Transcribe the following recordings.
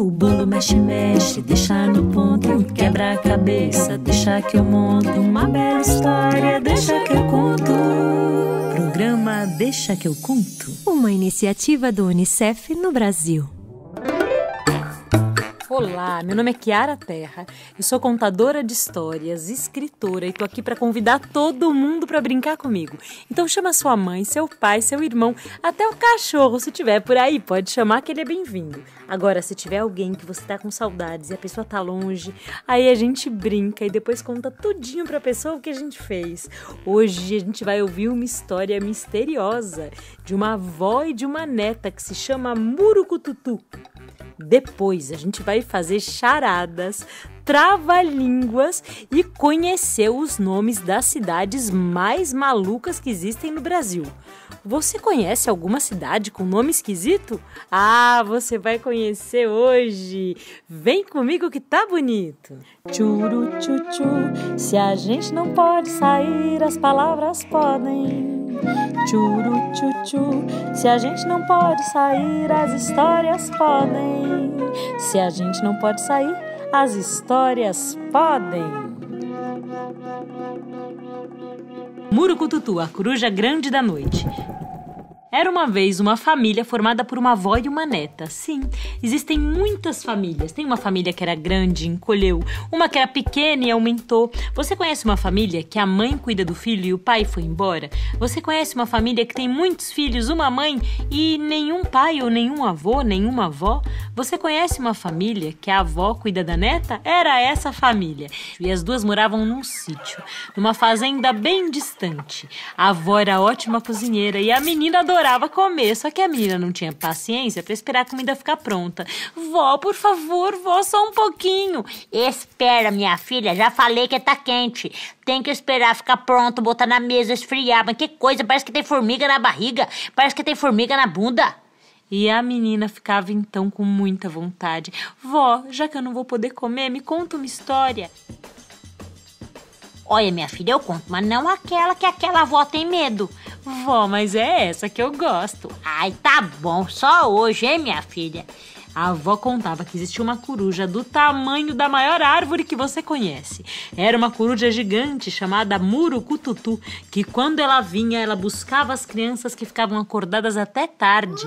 O bolo mexe, mexe, deixa no ponto. Quebra a cabeça, deixa que eu monto. Uma bela história, deixa que eu conto. Programa Deixa Que Eu Conto. Uma iniciativa do UNICEF no Brasil. Olá, meu nome é Kiara Terra, eu sou contadora de histórias, escritora e tô aqui para convidar todo mundo para brincar comigo. Então chama sua mãe, seu pai, seu irmão, até o cachorro, se tiver por aí, pode chamar que ele é bem-vindo. Agora, se tiver alguém que você tá com saudades e a pessoa tá longe, aí a gente brinca e depois conta tudinho pra pessoa o que a gente fez. Hoje a gente vai ouvir uma história misteriosa de uma avó e de uma neta que se chama Murucututu. Depois a gente vai fazer charadas, trava-línguas e conhecer os nomes das cidades mais malucas que existem no Brasil. Você conhece alguma cidade com nome esquisito? Ah, você vai conhecer hoje! Vem comigo que tá bonito! Tchuru tchu, se a gente não pode sair, as palavras podem. Tchuru tchu, se a gente não pode sair, as histórias podem. Se a gente não pode sair, as histórias podem. Murucututu, a coruja grande da noite. Era uma vez uma família formada por uma avó e uma neta. Sim, existem muitas famílias. Tem uma família que era grande e encolheu, uma que era pequena e aumentou. Você conhece uma família que a mãe cuida do filho e o pai foi embora? Você conhece uma família que tem muitos filhos, uma mãe e nenhum pai ou nenhum avô, nenhuma avó? Você conhece uma família que a avó cuida da neta? Era essa família. E as duas moravam num sítio, numa fazenda bem distante. A avó era ótima cozinheira e a menina adorava. Adorava comer, só que a menina não tinha paciência para esperar a comida ficar pronta. Vó, por favor, vó, só um pouquinho. Espera, minha filha, já falei que tá quente. Tem que esperar ficar pronto, botar na mesa, esfriar. Mas que coisa, parece que tem formiga na barriga, parece que tem formiga na bunda. E a menina ficava então com muita vontade. Vó, já que eu não vou poder comer, me conta uma história. Olha, minha filha, eu conto, mas não aquela que aquela avó tem medo. Vó, mas é essa que eu gosto. Ai, tá bom, só hoje, hein, minha filha? A avó contava que existia uma coruja do tamanho da maior árvore que você conhece. Era uma coruja gigante chamada Murucututu, que quando ela vinha, ela buscava as crianças que ficavam acordadas até tarde.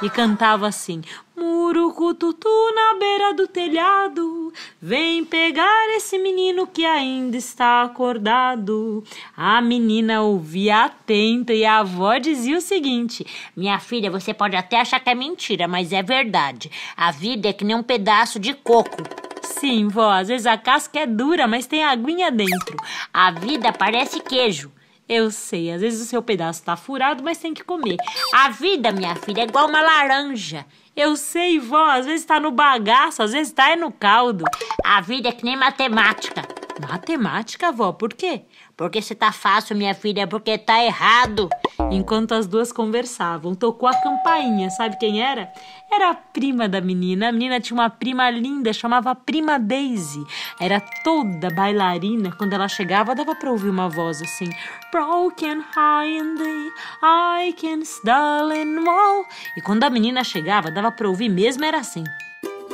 E cantava assim... Murucututu na beira do telhado, vem pegar esse menino que ainda está acordado. A menina ouvia atenta e a avó dizia o seguinte: minha filha, você pode até achar que é mentira, mas é verdade. A vida é que nem um pedaço de coco. Sim, vó, às vezes a casca é dura, mas tem aguinha dentro. A vida parece queijo. Eu sei, às vezes o seu pedaço tá furado, mas tem que comer. A vida, minha filha, é igual uma laranja. Eu sei, vó, às vezes tá no bagaço, às vezes tá no caldo. A vida é que nem matemática. Matemática, vó, por quê? Porque se tá fácil, minha filha, é porque tá errado. Enquanto as duas conversavam, tocou a campainha. Sabe quem era? Era a prima da menina. A menina tinha uma prima linda, chamava Prima Daisy. Era toda bailarina. Quando ela chegava, dava pra ouvir uma voz assim: Broken high in the I can darling wall. E quando a menina chegava, dava pra ouvir mesmo, era assim: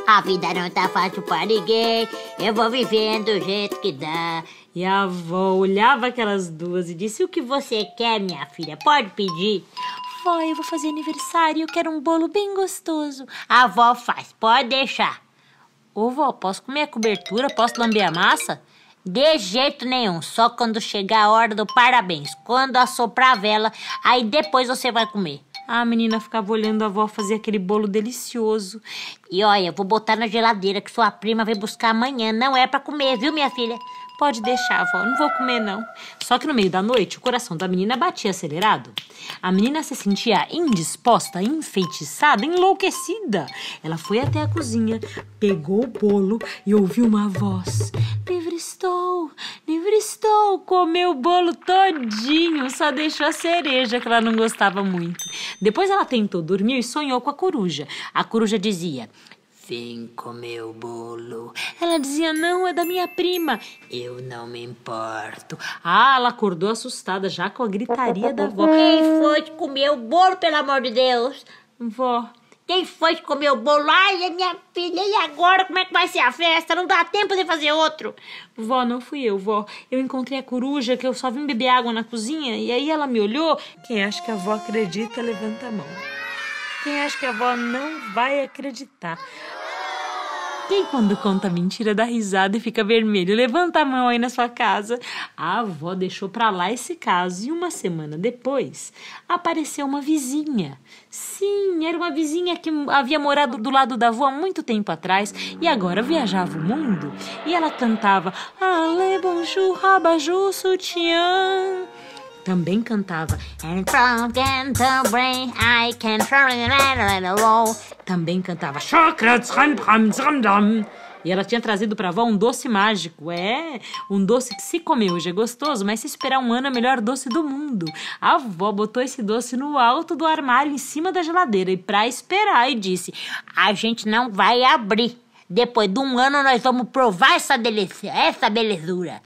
a vida não tá fácil pra ninguém, eu vou vivendo do jeito que dá. E a avó olhava aquelas duas e disse: o que você quer, minha filha? Pode pedir. Vó, eu vou fazer aniversário e eu quero um bolo bem gostoso. A avó faz, pode deixar. Ô vó, posso comer a cobertura? Posso lamber a massa? De jeito nenhum, só quando chegar a hora do parabéns. Quando assoprar a vela, aí depois você vai comer. A menina ficava olhando a avó fazer aquele bolo delicioso. E olha, eu vou botar na geladeira que sua prima vai buscar amanhã. Não é pra comer, viu, minha filha? Pode deixar, avó. Não vou comer, não. Só que no meio da noite, o coração da menina batia acelerado. A menina se sentia indisposta, enfeitiçada, enlouquecida. Ela foi até a cozinha, pegou o bolo e ouviu uma voz. Livre estou, comeu o bolo todinho, só deixou a cereja que ela não gostava muito. Depois ela tentou dormir e sonhou com a coruja. A coruja dizia: Vem comer o bolo. Ela dizia, não, é da minha prima. Eu não me importo. Ah, ela acordou assustada já com a gritaria da avó. Quem foi que comeu o bolo, pelo amor de Deus? Vó, quem foi que comeu o bolo? Ai, é minha filha, e agora como é que vai ser a festa? Não dá tempo de fazer outro. Vó, não fui eu, vó. Eu encontrei a coruja, que eu só vim beber água na cozinha. E aí ela me olhou. Quem acha que a avó acredita, levanta a mão. Quem acha que a avó não vai acreditar? Quem quando conta mentira dá risada e fica vermelho? Levanta a mão aí na sua casa. A avó deixou pra lá esse caso e uma semana depois apareceu uma vizinha. Sim, era uma vizinha que havia morado do lado da avó há muito tempo atrás e agora viajava o mundo. E ela cantava Ale bonjour, rabajou, soutiã. Também cantava também cantava e ela tinha trazido pra avó um doce mágico. É, um doce que se comer hoje é gostoso, mas se esperar um ano é o melhor doce do mundo. A avó botou esse doce no alto do armário em cima da geladeira e pra esperar e disse, a gente não vai abrir, depois de um ano nós vamos provar essa delícia, essa belezura.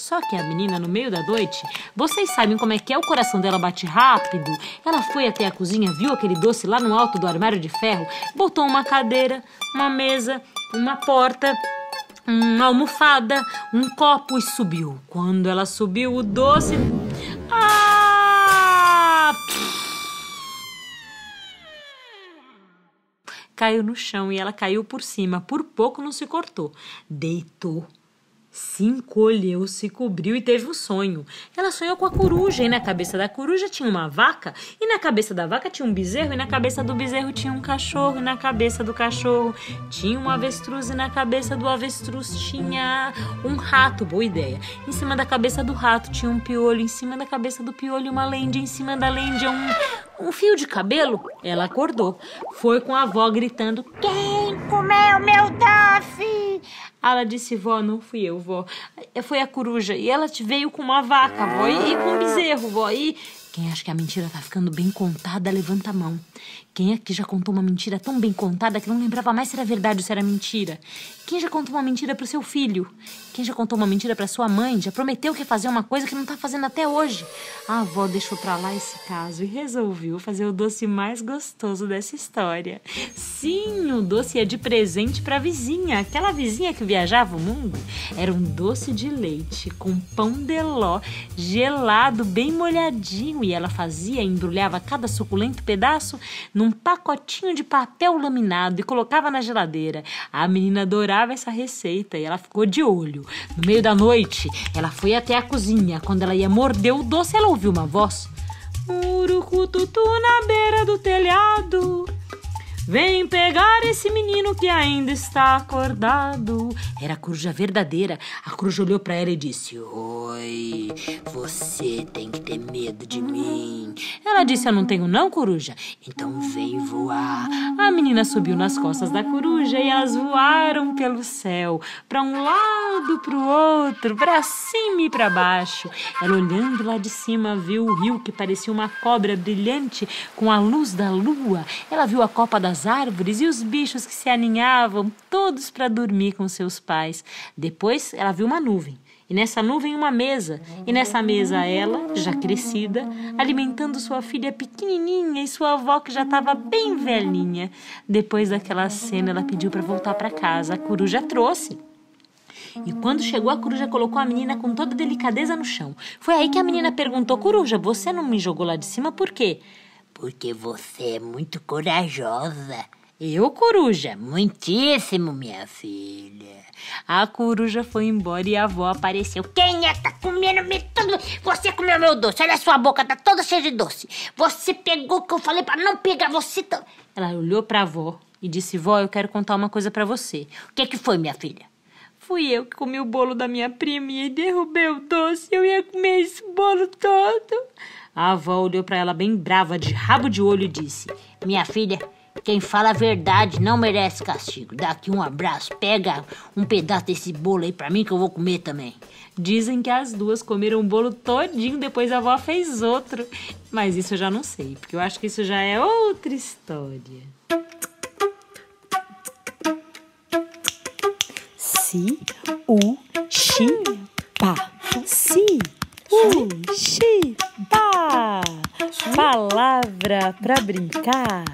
Só que a menina, no meio da noite, vocês sabem como é que é, o coração dela bate rápido. Ela foi até a cozinha, viu aquele doce lá no alto do armário de ferro, botou uma cadeira, uma mesa, uma porta, uma almofada, um copo e subiu. Quando ela subiu, o doce... Ah! Caiu no chão e ela caiu por cima. Por pouco não se cortou. Deitou. Se encolheu, se cobriu e teve um sonho. Ela sonhou com a coruja e na cabeça da coruja tinha uma vaca e na cabeça da vaca tinha um bezerro e na cabeça do bezerro tinha um cachorro e na cabeça do cachorro tinha um avestruz e na cabeça do avestruz tinha um rato, boa ideia. Em cima da cabeça do rato tinha um piolho, em cima da cabeça do piolho uma lende, em cima da lende um fio de cabelo. Ela acordou, foi com a avó gritando, quem comeu meu doce? Ela disse, vó, não fui eu, vó. Foi a coruja. E ela te veio com uma vaca, vó, e com um bezerro, vó. E quem acha que a mentira tá ficando bem contada, levanta a mão. Quem aqui já contou uma mentira tão bem contada que não lembrava mais se era verdade ou se era mentira? Quem já contou uma mentira pro seu filho? Quem já contou uma mentira pra sua mãe? Já prometeu que ia fazer uma coisa que não tá fazendo até hoje? A avó deixou pra lá esse caso e resolveu fazer o doce mais gostoso dessa história. Sim, o doce é de presente pra vizinha. Aquela vizinha que viajava o mundo. Era um doce de leite com pão de ló, gelado, bem molhadinho. E ela fazia, embrulhava cada suculento pedaço num pacotinho de papel laminado e colocava na geladeira. A menina adorava essa receita e ela ficou de olho. No meio da noite, ela foi até a cozinha. Quando ela ia morder o doce, ela ouviu uma voz. Murucututu na beira do telhado, vem pegar esse menino que ainda está acordado. Era a coruja verdadeira. A coruja olhou pra ela e disse, oi, você tem que ter medo de mim. Ela disse, eu não tenho não, coruja. Então vem voar. A menina subiu nas costas da coruja e elas voaram pelo céu. Pra um lado, pro outro, pra cima e pra baixo. Ela olhando lá de cima viu o rio que parecia uma cobra brilhante com a luz da lua. Ela viu a copa das árvores e os bichos que se aninhavam, todos para dormir com seus pais. Depois ela viu uma nuvem, e nessa nuvem uma mesa, e nessa mesa ela, já crescida, alimentando sua filha pequenininha e sua avó que já estava bem velhinha. Depois daquela cena ela pediu para voltar para casa, a coruja trouxe. E quando chegou, a coruja colocou a menina com toda delicadeza no chão. Foi aí que a menina perguntou, coruja, você não me jogou lá de cima por quê? Porque você é muito corajosa. Eu, coruja? Muitíssimo, minha filha. A coruja foi embora e a avó apareceu. Quem é que tá comendo tudo? Você comeu meu doce. Olha a sua boca, tá toda cheia de doce. Você pegou o que eu falei pra não pegar você. Ela olhou pra avó e disse, vó, eu quero contar uma coisa pra você. O que é que foi, minha filha? Fui eu que comi o bolo da minha prima e derrubei o doce. Eu ia comer esse bolo todo. A avó olhou pra ela bem brava, de rabo de olho e disse, minha filha, quem fala a verdade não merece castigo. Dá aqui um abraço, pega um pedaço desse bolo aí pra mim que eu vou comer também. Dizem que as duas comeram o bolo todinho, depois a avó fez outro. Mas isso eu já não sei, porque eu acho que isso já é outra história. Si, U, Xi, Pa. Si, U, Xi, Pa. Palavra pra brincar.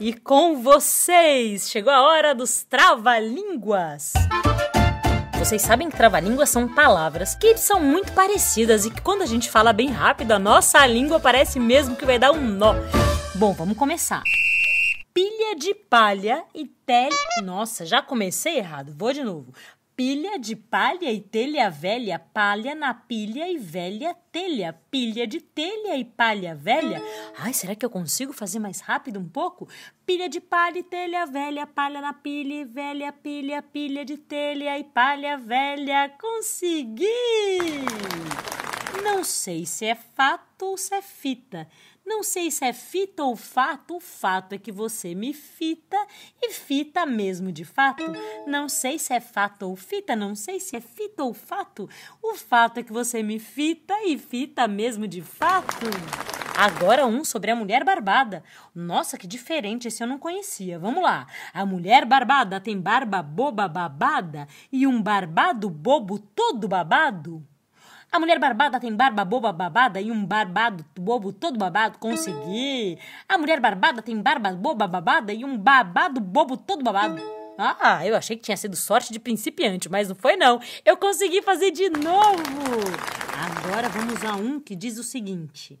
E com vocês, chegou a hora dos trava-línguas. Vocês sabem que trava-línguas são palavras que são muito parecidas e que quando a gente fala bem rápido, a nossa língua parece mesmo que vai dar um nó. Bom, vamos começar. Pilha de palha e telha... Nossa, já comecei errado. Vou de novo. Pilha de palha e telha velha, palha na pilha e velha telha. Pilha de telha e palha velha. Ai, será que eu consigo fazer mais rápido um pouco? Pilha de palha e telha velha, palha na pilha e velha pilha, pilha de telha e palha velha. Consegui! Não sei se é fato ou se é fita. Não sei se é fita ou fato. O fato é que você me fita e fita mesmo de fato. Não sei se é fato ou fita. Não sei se é fita ou fato. O fato é que você me fita e fita mesmo de fato. Agora um sobre a mulher barbada. Nossa, que diferente, esse eu não conhecia. Vamos lá. A mulher barbada tem barba boba babada e um barbado bobo todo babado. A mulher barbada tem barba boba babada e um barbado bobo todo babado. Consegui! A mulher barbada tem barba boba babada e um babado bobo todo babado. Ah, eu achei que tinha sido sorte de principiante, mas não foi não. Eu consegui fazer de novo! Agora vamos a um que diz o seguinte.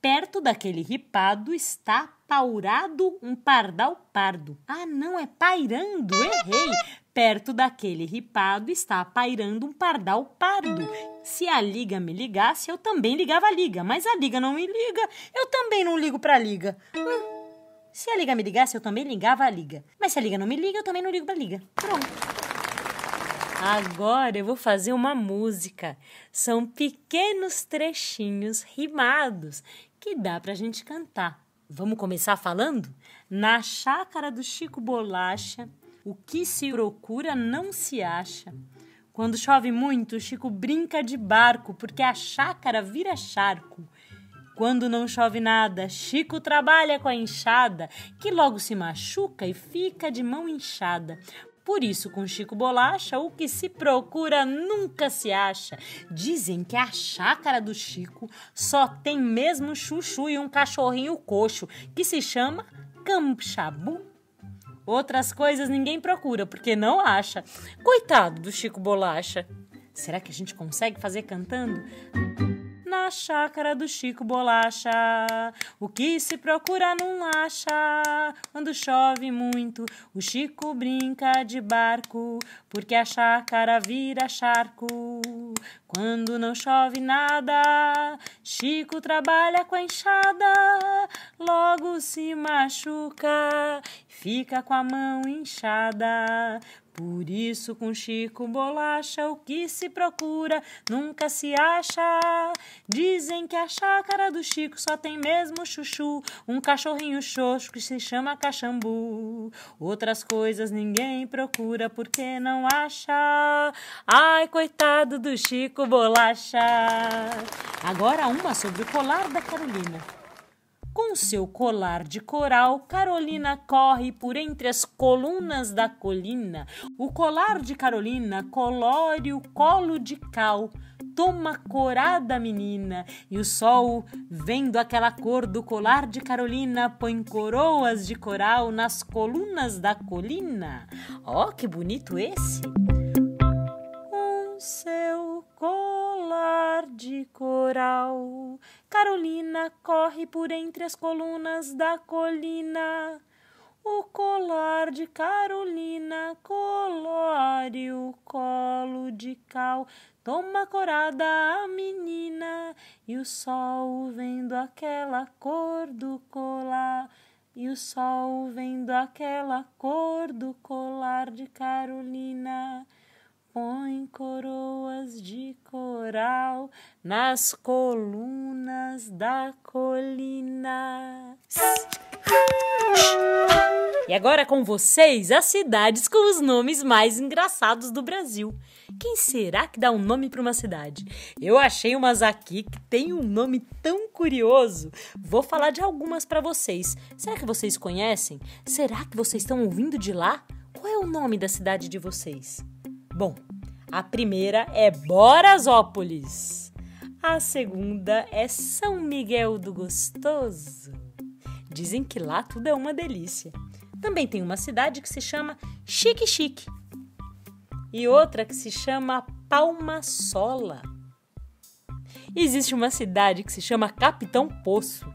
Perto daquele ripado está paurado um pardal pardo. Ah, não, é pairando, errei! Perto daquele ripado está pairando um pardal pardo. Se a liga me ligasse, eu também ligava a liga. Mas a liga não me liga, eu também não ligo pra liga. Se a liga me ligasse, eu também ligava a liga. Mas se a liga não me liga, eu também não ligo pra liga. Pronto. Agora eu vou fazer uma música. São pequenos trechinhos rimados que dá pra gente cantar. Vamos começar falando? Na chácara do Chico Bolacha... O que se procura não se acha. Quando chove muito, o Chico brinca de barco, porque a chácara vira charco. Quando não chove nada, Chico trabalha com a enxada, que logo se machuca e fica de mão inchada. Por isso, com Chico Bolacha, o que se procura nunca se acha. Dizem que a chácara do Chico só tem mesmo chuchu e um cachorrinho coxo, que se chama Camxabu. Outras coisas ninguém procura, porque não acha. Coitado do Chico Bolacha. Será que a gente consegue fazer cantando? Na chácara do Chico Bolacha, o que se procura não acha. Quando chove muito, o Chico brinca de barco, porque a chácara vira charco. Quando não chove nada, Chico trabalha com a enxada, logo se machuca, fica com a mão inchada. Por isso, com Chico Bolacha, o que se procura nunca se acha. Dizem que a chácara do Chico só tem mesmo chuchu, um cachorrinho xoxo que se chama Caxambu. Outras coisas ninguém procura porque não acha. Ai, coitado do Chico Bolacha. Agora uma sobre o colar da Carolina. Com seu colar de coral, Carolina corre por entre as colunas da colina. O colar de Carolina colore o colo de cal. Toma corada, menina. E o sol, vendo aquela cor do colar de Carolina, põe coroas de coral nas colunas da colina. Ó, que bonito esse! Com seu colar de coral, Carolina corre por entre as colunas da colina. O colar de Carolina colore o colo de cal. Toma corada a menina, e o sol vendo aquela cor do colar. E o sol vendo aquela cor do colar de Carolina. Põe coroas de coral nas colunas da colina. E agora com vocês, as cidades com os nomes mais engraçados do Brasil. Quem será que dá um nome para uma cidade? Eu achei umas aqui que tem um nome tão curioso. Vou falar de algumas para vocês. Será que vocês conhecem? Será que vocês estão ouvindo de lá? Qual é o nome da cidade de vocês? Bom, a primeira é Borasópolis. A segunda é São Miguel do Gostoso. Dizem que lá tudo é uma delícia. Também tem uma cidade que se chama Chique Chique e outra que se chama Palma Sola. Existe uma cidade que se chama Capitão Poço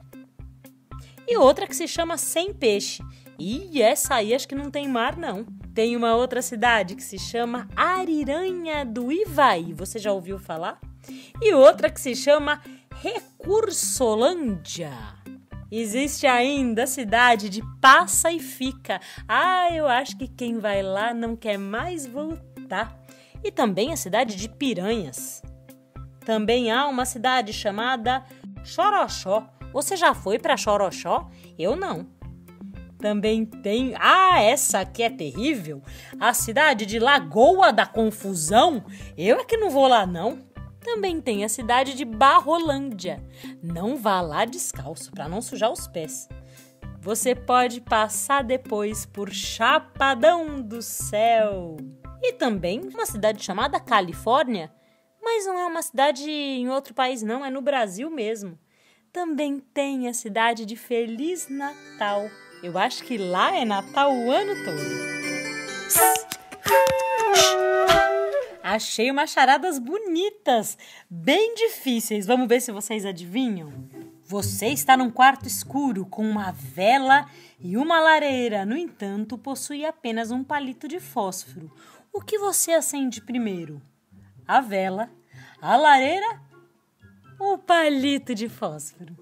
e outra que se chama Sem Peixe. E essa aí acho que não tem mar, não. Tem uma outra cidade que se chama Ariranha do Ivaí. Você já ouviu falar? E outra que se chama Recursolândia. Existe ainda a cidade de Passa e Fica. Ah, eu acho que quem vai lá não quer mais voltar. E também a cidade de Piranhas. Também há uma cidade chamada Chorôchó. Você já foi para Chorôchó? Eu não. Também tem... Ah, essa aqui é terrível. A cidade de Lagoa da Confusão. Eu é que não vou lá, não. Também tem a cidade de Barrolândia. Não vá lá descalço para não sujar os pés. Você pode passar depois por Chapadão do Céu. E também uma cidade chamada Califórnia, mas não é uma cidade em outro país não, é no Brasil mesmo. Também tem a cidade de Feliz Natal. Eu acho que lá é Natal o ano todo. Achei umas charadas bonitas, bem difíceis. Vamos ver se vocês adivinham. Você está num quarto escuro com uma vela e uma lareira. No entanto, possui apenas um palito de fósforo. O que você acende primeiro? A vela, a lareira ou o palito de fósforo?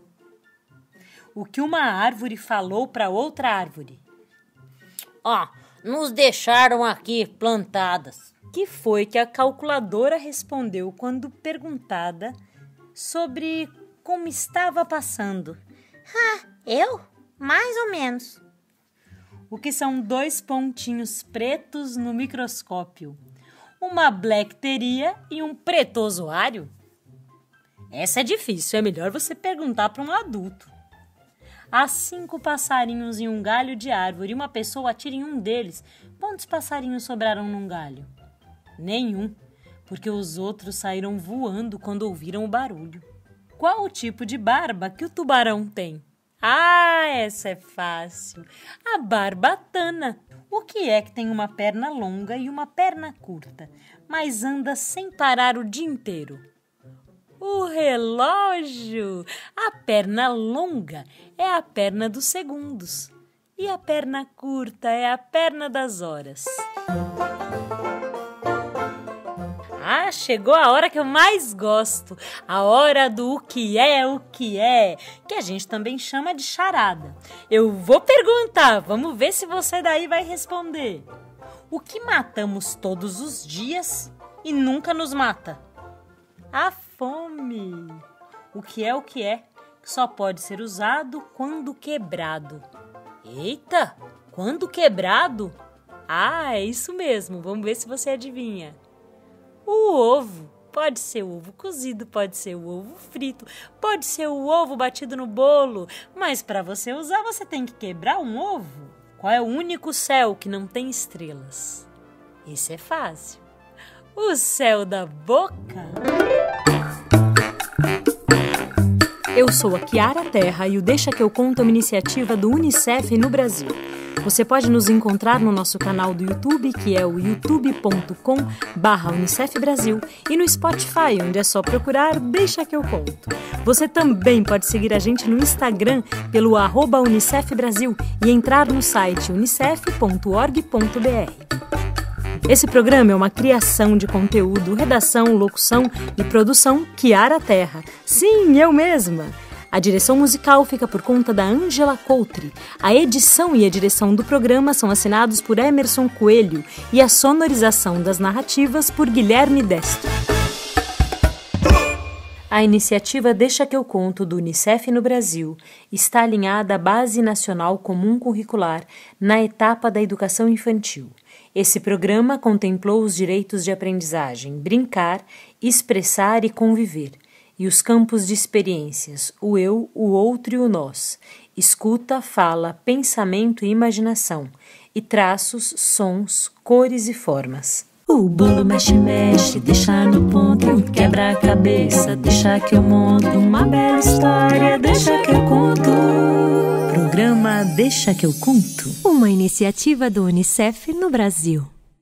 O que uma árvore falou para outra árvore? Ó, nos deixaram aqui plantadas. Que foi que a calculadora respondeu quando perguntada sobre como estava passando? Ah, eu? Mais ou menos. O que são dois pontinhos pretos no microscópio? Uma blecteria e um pretozoário? Essa é difícil, é melhor você perguntar para um adulto. Há 5 passarinhos em um galho de árvore e uma pessoa atira em um deles. Quantos passarinhos sobraram num galho? Nenhum, porque os outros saíram voando quando ouviram o barulho. Qual o tipo de barba que o tubarão tem? Ah, essa é fácil. A barbatana. O que é que tem uma perna longa e uma perna curta, mas anda sem parar o dia inteiro? O relógio. A perna longa é a perna dos segundos e a perna curta é a perna das horas. Ah, chegou a hora que eu mais gosto, a hora do o que é, que a gente também chama de charada. Eu vou perguntar, vamos ver se você daí vai responder. O que matamos todos os dias e nunca nos mata? A fome. O que é, que só pode ser usado quando quebrado. Eita, quando quebrado? Ah, é isso mesmo, vamos ver se você adivinha. O ovo. Pode ser o ovo cozido, pode ser o ovo frito, pode ser o ovo batido no bolo. Mas para você usar, você tem que quebrar um ovo. Qual é o único céu que não tem estrelas? Esse é fácil. O céu da boca. Eu sou a Kiara Terra e o Deixa Que Eu Conto é uma iniciativa do UNICEF no Brasil. Você pode nos encontrar no nosso canal do YouTube, que é o youtube.com/UnicefBrasil, e no Spotify, onde é só procurar Deixa Que Eu Conto. Você também pode seguir a gente no Instagram pelo @UnicefBrasil e entrar no site unicef.org.br. Esse programa é uma criação de conteúdo, redação, locução e produção Kiara Terra. Sim, eu mesma! A direção musical fica por conta da Angela Coultri. A edição e a direção do programa são assinados por Emerson Coelho e a sonorização das narrativas por Guilherme Destro. A iniciativa Deixa Que Eu Conto do UNICEF no Brasil está alinhada à Base Nacional Comum Curricular na etapa da educação infantil. Esse programa contemplou os direitos de aprendizagem, brincar, expressar e conviver, e os campos de experiências, o eu, o outro e o nós, escuta, fala, pensamento e imaginação, e traços, sons, cores e formas. O bolo mexe, mexe, deixa no ponto, quebra a cabeça, deixa que eu monto uma bela história, deixa que eu conto. Programa Deixa Que Eu Conto, uma iniciativa do UNICEF no Brasil.